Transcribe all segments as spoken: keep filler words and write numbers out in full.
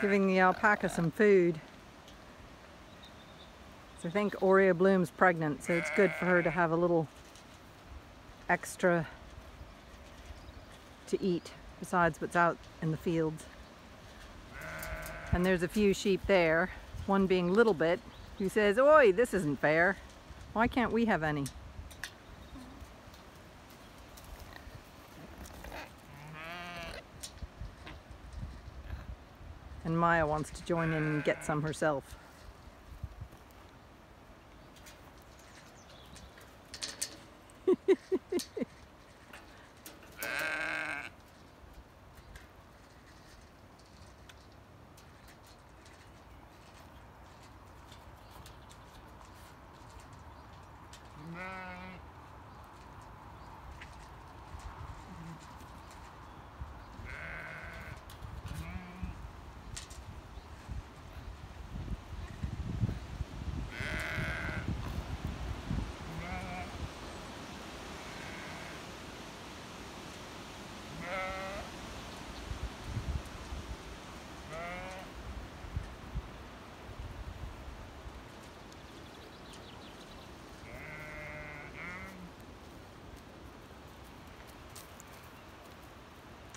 giving the alpaca some food. So I think Oreobloom's Bloom's pregnant, so it's good for her to have a little extra to eat besides what's out in the fields. And there's a few sheep there, one being Little Bit, who says, "Oi, this isn't fair. Why can't we have any?" And Maya wants to join in and get some herself.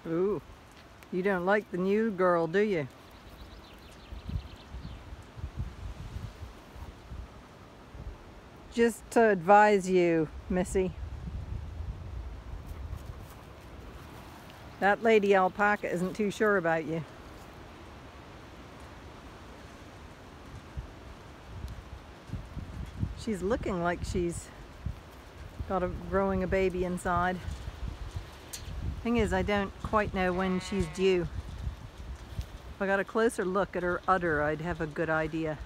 Ooh, you don't like the new girl, do you? Just to advise you, Missy, that lady alpaca isn't too sure about you. She's looking like she's got a growing a baby inside. Thing is, I don't quite know when she's due. If I got a closer look at her udder, I'd have a good idea.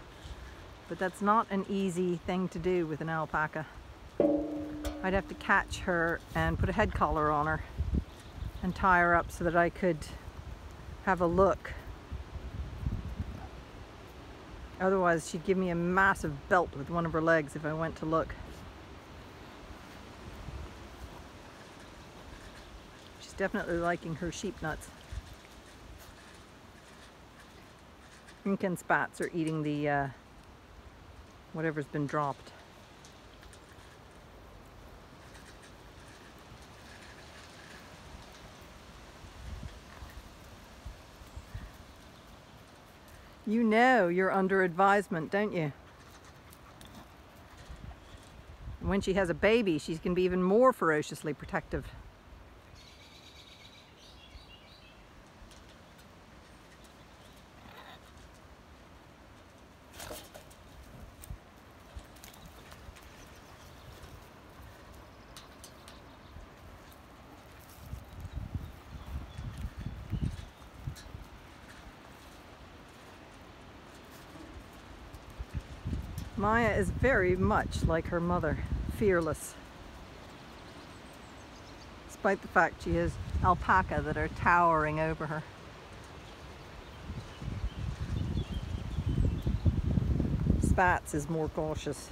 But that's not an easy thing to do with an alpaca. I'd have to catch her and put a head collar on her and tie her up so that I could have a look. Otherwise, she'd give me a massive belt with one of her legs if I went to look. Definitely liking her sheep nuts. Inca and Spats are eating the uh, whatever's been dropped. You know you're under advisement, don't you? And when she has a baby, she's going to be even more ferociously protective. Maya is very much like her mother, fearless, despite the fact she has alpaca that are towering over her. Spats is more cautious.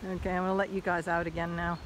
Okay, I'm gonna let you guys out again now.